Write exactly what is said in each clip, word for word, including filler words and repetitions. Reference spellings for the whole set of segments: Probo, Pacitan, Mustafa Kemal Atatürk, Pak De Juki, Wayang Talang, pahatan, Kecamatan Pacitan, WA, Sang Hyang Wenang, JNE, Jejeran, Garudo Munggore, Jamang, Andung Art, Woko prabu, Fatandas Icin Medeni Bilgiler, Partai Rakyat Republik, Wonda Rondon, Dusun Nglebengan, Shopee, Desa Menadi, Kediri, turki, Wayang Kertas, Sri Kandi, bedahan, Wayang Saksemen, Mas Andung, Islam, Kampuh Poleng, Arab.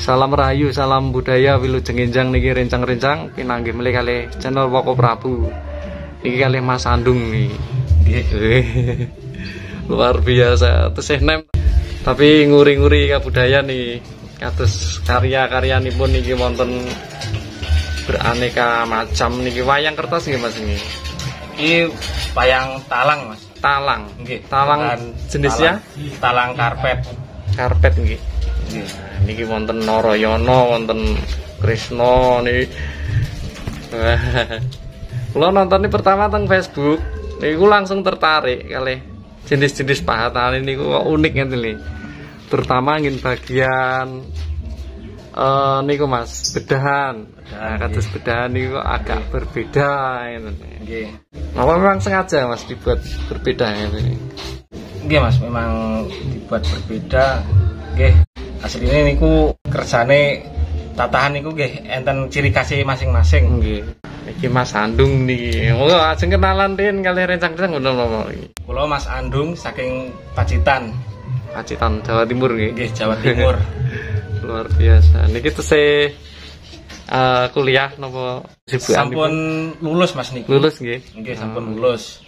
Salam rahayu, salam budaya, wilujeng enjang niki rencang-rencang pinanggih malih kalih channel Woko Prabu. Niki kalih Mas Andung niki. Luar biasa, tesih nem. Tapi nguri-nguri kabudayan niki. Kados karya-karyanipun niki wonten beraneka macam niki wayang kertas nggih Mas niki. Iki wayang talang Mas. Talang. Nggih, talang jenisnya talang karpet. Karpet nggih. Nah, niki wonten Narayana, wonten Krisno niki. Kula nonton pertama teng Facebook, niku langsung tertarik kalih jenis-jenis pahatan niku kok unik ngene lho. Terutama ngin bagian uh, niku Mas, bedahan. Nah, kados bedahan niku agak berbeda ngene. Nggih. Mawon memang sengaja Mas dibuat berbeda ngene. Nggih Mas, memang dibuat berbeda. Nggih. Asline niku kersane tatahan niku nggih enten ciri khasé masing-masing. Nggih. Iki Mas Andung niki. Monggo ajeng kenalan riyen kalih rencang-rencang ngono-ngono iki. Kula Mas Andung saking Pacitan. Pacitan Jawa Timur nggih. Nggih, Jawa Timur. Luar biasa. Niki tesih uh, kuliah napa sibukan? Sampun lulus Mas niki. Lulus nggih. Nggih, sampun hmm. lulus.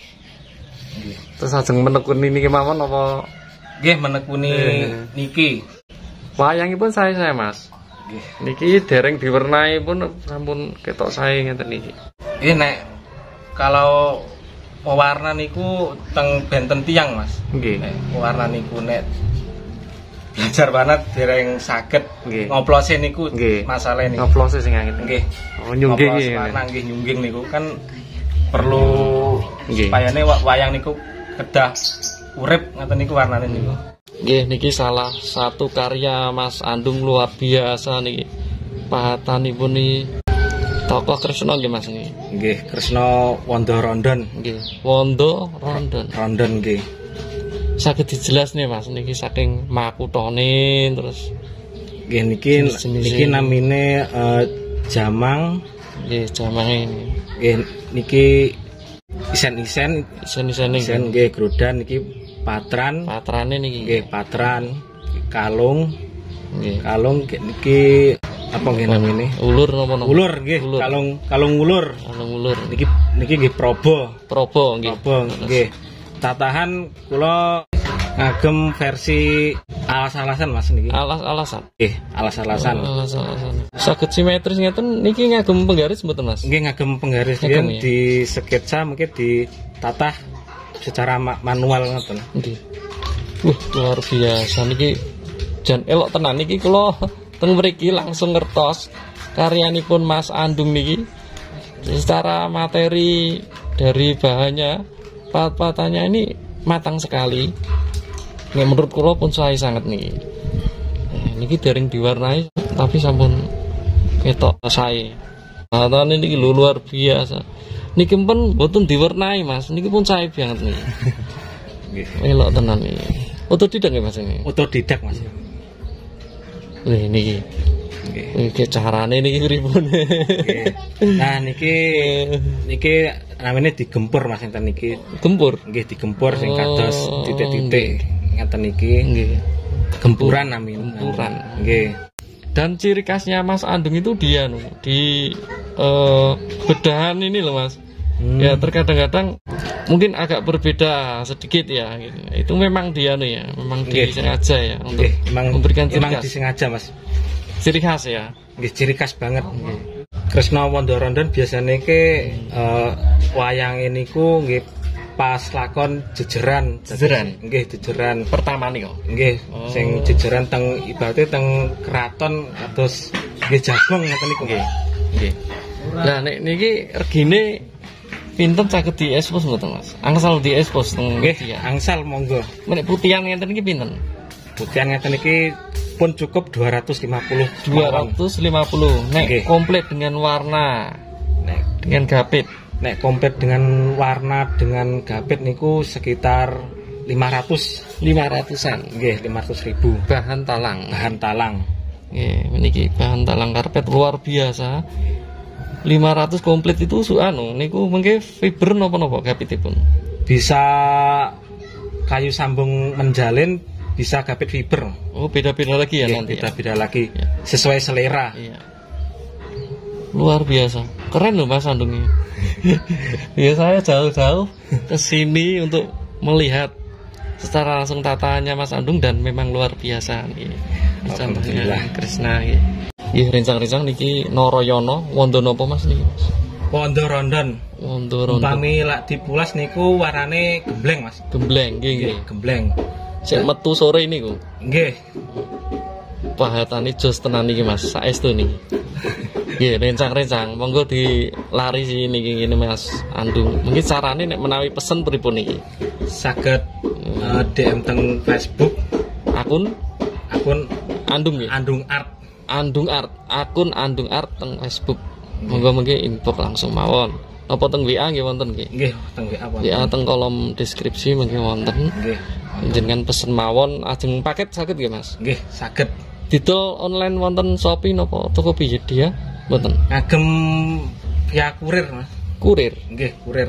Nggih. Terus ajeng menekuni niki mawon napa? Nggih, menekuni niki. Wayangipun sae saya Mas. Nggih. Niki dereng diwarnai pun sampun ketok sae ngeten niki. Nggih nek kalau pewarna niku teng benten tiang Mas. Nggih. Nek pewarna niku nek belajar banget dereng saged ngoplose niku masalahe niku. Ngoplose sing ngene. Nggih. Oh nyungging nggih. Nggih nyungging niku kan perlu supayane wayang niku kedah urip ngeten niku warnane niku. Nggih niki salah satu karya Mas Andung luar biasa niki. Pahatanipun niki tokoh Kresna nggih Mas niki. Nggih, Kresna Wonda Rondon nggih. Wonda Rondon. Rondon nggih. Saged dijelasne Mas niki saking makuthane terus nggih niki niki namine uh, Jamang nggih Jamang ini. Nggih niki isen-isen isen-isen nggih Gerudan niki Patran, patrane niki. Nggih, patran, kalung. Nggih, kalung niki apa nggih namine? Ulur napa napa? Ulur nggih, kalung kalung ulur. Kalung ulur. Niki niki nggih probo. Probo nggih. Probo nggih. Tatahan kula ngagem versi alas-alasan Mas niki. Alas-alasan. Nggih, alas-alasan. Alas-alasan. Saged simetris ngeten niki ngagem penggaris mboten Mas? Nggih, ngagem penggaris nggih di sketsa mungkin ditatah secara manual ngoten. Nggih. Wah, luar biasa niki. Jan elok tenan niki kula teng mriki langsung ngertos karyanipun Mas Andung niki. Secara materi dari bahannya, pahat-pahatannya ini matang sekali. Nggih menurut kula pun sae sanget niki. Nah, niki dereng diwarnai tapi sampun ketok sae. Pahatane niki luar biasa. Niki pun boten diwarnai Mas, niki pun sae banget niki. Nggih. Elok tenan niki. Otodidak nggih Mas niki. Otodidak Mas. Lha niki. Nggih. Iki carane niki pripun? Nggih. Nah niki niki namine digempur Mas enten niki. Gempur. Nggih digempur sing kados titik-titik ngeten niki. Nggih. Gempuran namine. Gempuran. Nggih. Dan ciri khasnya Mas Andung itu dia no, di uh, bedahan ini loh Mas. Hmm. Ya terkadang-kadang mungkin agak berbeda sedikit ya. Gitu. Itu memang dia no, ya, memang Gih. disengaja ya Gih. untuk Gih. Emang, memberikan ciri khas. Emang disengaja Mas. Ciri khas ya. Gih, ciri khas banget. Oh. Kresna Wonda Rondon biasanya ke hmm. uh, wayang ini ku nggih pas lakon jejeran. Jejeran. Nggih, jejeran pertama nih kok. Nggih, oh. sing jejeran teng ibaratnya teng keraton atus nggih Jamang ngoten niku nggih. Nggih. Lah nek niki regine pinten saged diekspos mboten Mas? Angsal diekspos teng nggih, angsal monggo. Nek putihan ngenten niki pinten? Putihan ngenten niki pun cukup dua ratus lima puluh. dua ratus lima puluh. Nek nggih. Komplit dengan warna. Nek dengan gapit. Nek komplit dengan warna dengan gapit niku sekitar lima ratus lima ratusan nggih lima ratus ribu. Bahan talang bahan talang nggih meniki bahan talang karpet luar biasa lima ratus komplit itu anu niku mengke fiber napa-napa gapitipun bisa kayu sambung menjalin bisa gapit fiber. Oh, beda-beda lagi ya, ya nanti. Beda-beda ya? Lagi ya. Sesuai selera. Ya. Luar biasa. Keren loh Mas Andungnya. Ya, saya jauh-jauh ke sini untuk melihat secara langsung tataannya Mas Andung, dan memang luar biasa nih. Alhamdulillah. Kresna ya. Nggih, rencang-rencang niki Narayana wonten napa Mas niki? Wonda Rondon. Wonda Rondon. Umpami lak dipulas niku warane gembleng Mas. Gembleng nggih nggih, gembleng. Sik metu sore niku. Nggih. Pahatane jos tenan niki Mas, saestu niki. Nggih, rencang-rencang monggo dilari sini niki ngene Mas Andung. Mungkin carane nek menawi pesen pripun niki? Saged uh, D M teng Facebook akun akun Andung nggih. Andung Art. Andung Art, akun Andung Art teng Facebook. Monggo mengke inbox langsung mawon. Apa teng W A nggih wonten nggih? Nggih, teng W A wonten. W A teng kolom deskripsi mengke wonten. Nggih. Panjenengan pesen mawon ajeng paket saged nggih, Mas? Nggih, saged. Didol online wonten Shopee napa Tokopedia ya? Mboten. Kagem via kurir, Mas. Kurir. Nggih, kurir.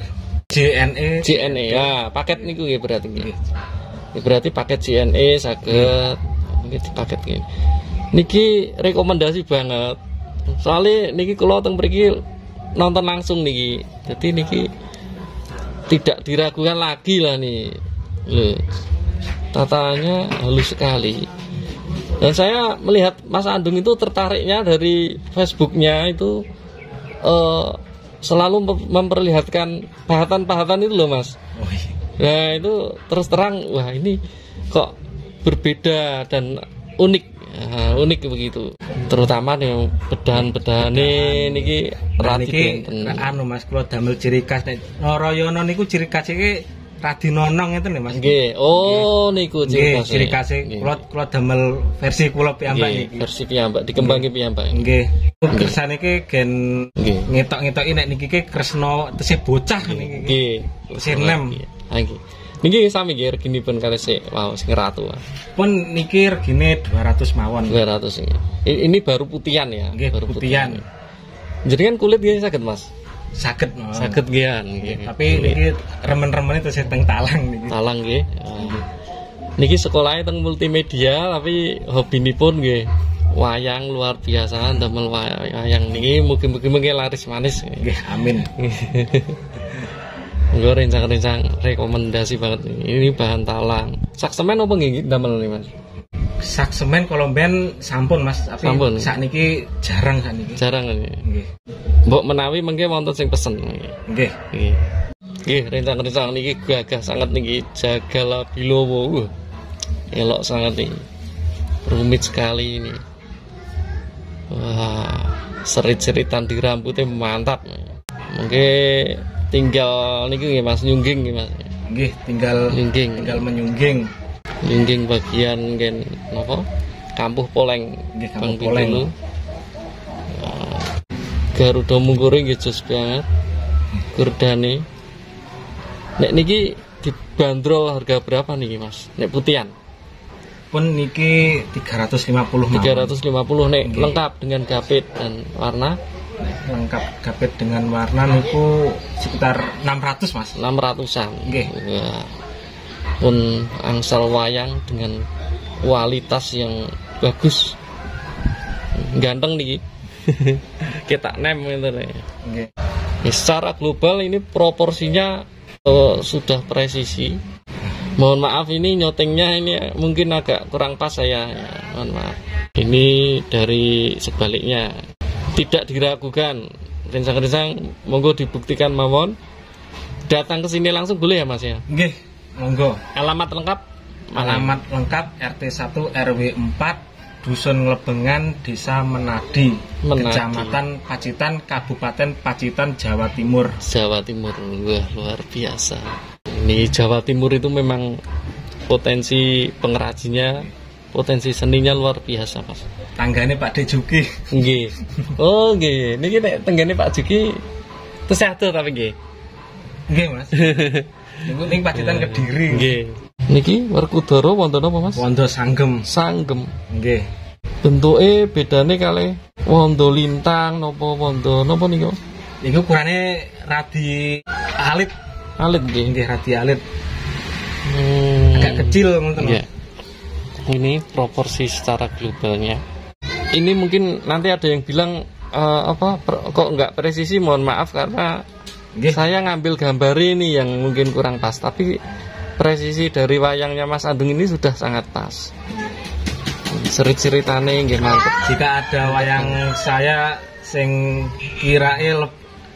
J N E. J N E ya, paket niku nggih berarti nggih. Berarti paket J N E saged mengke dipaket nggih. Niki rekomendasi banget. Soalnya niki kula teng mriki nonton langsung niki. Jadi niki tidak diragukan lagi lah nih. Loh, tatanya halus sekali. Dan saya melihat Mas Andung itu tertariknya dari Facebooknya itu eh, selalu memperlihatkan pahatan-pahatan itu loh Mas. Nah itu terus terang, wah ini kok berbeda dan unik. Nah, unik begitu, terutama nih bedahan-bedahan niki radi benten. Anu Mas, kalau damel ciri khas Narayana niku ciri khasnya radi nonong itu nih Mas. Nggih, oh niku ciri khas. Ciri khas kalau kalau damel versi kula piyambak niki. Versi piyambak dikembangi piyambak. Nggih. Kersane iki gen ngetok-ngetoki nek niki ki Kresna tesih bocah niki. Nggih. Tesih enem. Ha nggih. Niki sami nggih reginipun kalih sik wow sing ratu. Pun niki regine dua ratus mawon. dua ratus nggih. Ini baru putihan ya, nggih, baru putihan. Jenengan kulit nggih saged Mas. Saged, oh. Saged nggih. Tapi niki remen-remene tesih teng Talang niki. Talang nggih. Niki sekolahnya teng multimedia tapi hobinipun nggih wayang luar biasa, damel wayang niki mugi-mugi laris manis. Nggih, amin. Gue rencang-rencang rekomendasi banget ini, ini bahan Talang. Saksemen apa nggih damel nih Mas? Saksemen kolomben sampun Mas, tapi sampun. Sakniki jarang sakniki. Jarang nggih. Mbok menawi mengke wonten sing pesen nggih. Nggih. Nggih. Nggih, rencang-rencang niki gagah sangat niki, jagala bilowo. Elok sangat niki. Rumit sekali ini. Wah, serit-seritan di rambutnya mantap. Mengke tinggal niku nggih Mas nyungging nggih Mas. Nggih, tinggal nyungging, tinggal menyungging. Nyungging bagian gen napa? Kampuh Poleng, nggih Kampuh Poleng. Nah, Garudo Munggore nggih jos banget. Gurdane. Nek niki dibanderol harga berapa niki Mas? Nek putihan. Pun niki tiga ratus lima puluh mawon. tiga ratus lima puluh nek nggih. Lengkap dengan gapit dan warna. Lengkap gapit dengan warna niku sekitar enam ratus Mas. enam ratusan. Nggih. Pun angsal wayang dengan kualitas yang bagus. Ganteng niki. Kita nem ngene. Nggih. Secara global ini proporsinya uh, sudah presisi. Mohon maaf ini nyotingnya ini mungkin agak kurang pas saya. Ya, mohon maaf. Ini dari sebaliknya. Tidak diragukan, rencang-rencang monggo dibuktikan mawon. Datang ke sini langsung boleh ya Mas ya? Nggih, monggo. Alamat lengkap? Alamat Malang. Lengkap R T satu R W empat Dusun Nglebengan, Desa Menadi, Menadi, Kecamatan Pacitan, Kabupaten Pacitan, Jawa Timur. Jawa Timur, wah luar biasa. Ini Jawa Timur itu memang potensi pengrajinnya, potensi seninya luar biasa Mas. Tanggane Pak De Juki. Nggih. Oh nggih, niki nek tanggane Pak Juki tesih adoh tapi nggih. Nggih Mas. Niku ning Pacitan Kediri. Nggih. Niki Werkudara wonten apa Mas? Wonten sanggem. Sanggem. Nggih. Bentuke bedane kalih wanda lintang napa wanda napa niku? Niku ukurane radi alit. Alit nggih. Nggih radi alit. Hmm. Agak kecil ngoten. Nggih. ini proporsi secara globalnya. Ini mungkin nanti ada yang bilang uh, apa kok nggak presisi, mohon maaf karena Gih. saya ngambil gambar ini yang mungkin kurang pas, tapi presisi dari wayangnya Mas Andung ini sudah sangat pas. Serit-serit aneh gimana? Jika ada wayang saya sing kirae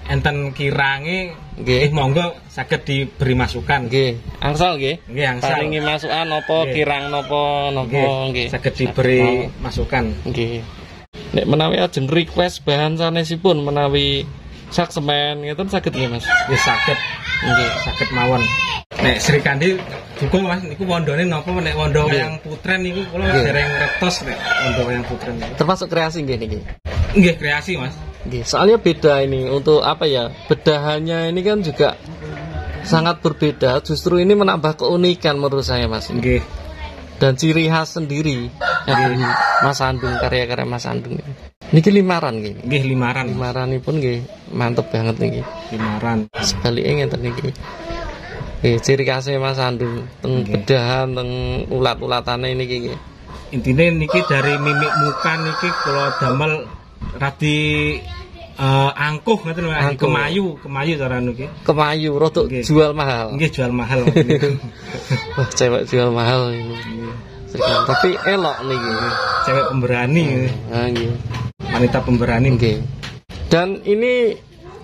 enten kirangi, nggih, monggo saged diberi masukan. Nggih. Angsal nggih. Nggih, angsal. Paringi masukan napa kirang napa napa nggih. Saged diberi masukan. Nggih. Nek menawi ajeng request bahan sanesipun menawi sak semen ngeten saged nggih, Mas. Nggih, saged. Nggih, saged mawon. Nek Sri Kandi dukung, Mas, niku wondone napa nek wondo wayang putren niku kula dereng rektos nek wondo wayang putren. Termasuk kreasi nggih niki. Nggih, kreasi, Mas. Soalnya beda ini untuk apa ya, bedahannya ini kan juga sangat berbeda, justru ini menambah keunikan menurut saya, Mas. Nggih. Dan ciri khas sendiri dari Mas Andung, karya-karya Mas Andung ini. Niki limaran nggih. Nggih, limaran. Limaranipun nggih mantep banget niki. Limaran. Sebaliknya ngeten niki. Nggih, ciri khasnya Mas Andung teng bedahan teng ulat-ulatane niki nggih. Intine niki dari mimik muka niki kula damel radi Uh, angkuh ngoten lho, kemayu, kemayu cara niku. Kemayu rodok jual mahal. Nggih, jual mahal. Wah, cewek jual mahal ini. Nggih. Tapi elok niki. Cewek pemberani. Nah, nggih. Wanita pemberani nggih. Dan ini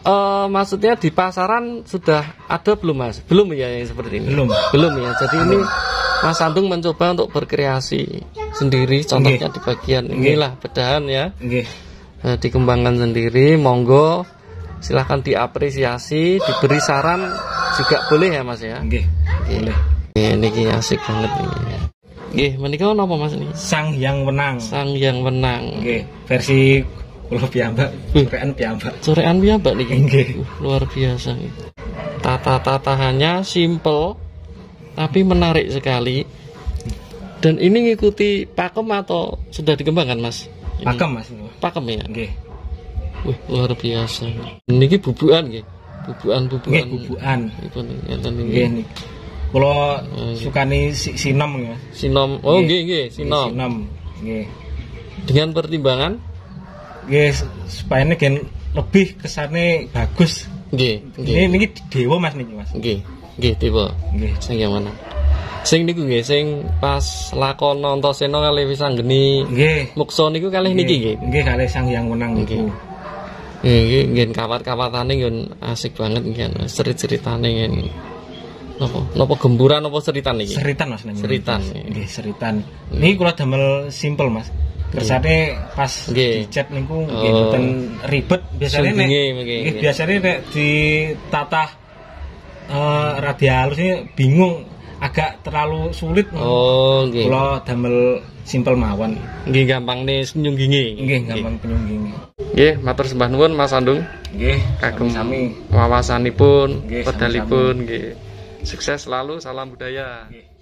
uh, maksudnya di pasaran sudah ada belum, Mas? Belum ya yang seperti ini? Belum. Belum ya. Jadi belum. Ini Mas Andung mencoba untuk berkreasi sendiri, contohnya nggih. Di bagian inilah bedahan ya. Nggih. Dikembangkan sendiri, monggo silahkan diapresiasi, diberi saran juga boleh ya, Mas ya. Nggih, boleh. Niki asik banget ini. Nggih, menika napa, Mas, ini? Sang Hyang Wenang. Sang Hyang Wenang. Nggih, versi kula piyambak, corekan piyambak. Corekan piyambak niki. Nggih. Luar biasa iki. Tata-tatahannya simple tapi menarik sekali. Dan ini ngikuti pakem atau sudah dikembangkan, Mas? Pakem, Mas. Pakem ya. Nggih. Wih, luar biasa. Niki bubukan nggih. Bubukan-bubukan. Nggih, bubukan. Ipun enten nggih niki. Kula sukani sinom ya. Sinom. Oh, nggih nggih, sinom. Sinom. Nggih. Dengan pertimbangan nggih supaya niki lebih kesane bagus. Nggih. Nggih niki dewa, Mas, niki, Mas. Nggih. Nggih, dewa. Nggih, sing mana? Sing niku nggih, sing pas lakon Antasena kalih Wisanggeni. Nggih. Muksa niku kalih niki nggih. Nggih, kalih Sang Hyang Wenang niku. Nggih, nggih nggih kawat-kawatane nggih asik banget nggih. Cerit-ceritane nggih. Napa? Napa gemburan apa seritan niki? Seritan, Mas. Seritan. Nggih, seritan. Niki kula damel simple, Mas. Kersane pas dicet niku nggih mboten ribet biasane nek. Nggih, biasane nek ditatah eh rada halus iki bingung. Agak terlalu sulit. Oh, nggih. Kula damel simpel mawon. Nggih, gampang nih penyunggingi. Nggih, gampang penyunggingi. Nggih, matur sembah nuwun Mas Andung. Nggih, kagem sami wawasanipun, pedalipun nggih. Sukses selalu, salam budaya. Nggih.